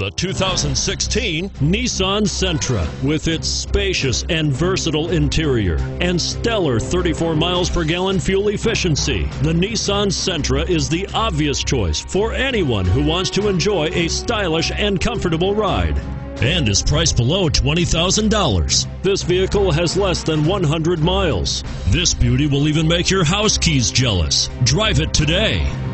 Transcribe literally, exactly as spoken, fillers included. the two thousand sixteen Nissan Sentra. With its spacious and versatile interior and stellar thirty-four miles per gallon fuel efficiency, the Nissan Sentra is the obvious choice for anyone who wants to enjoy a stylish and comfortable ride, and is priced below twenty thousand dollars. This vehicle has less than one hundred miles. This beauty will even make your house keys jealous. Drive it today.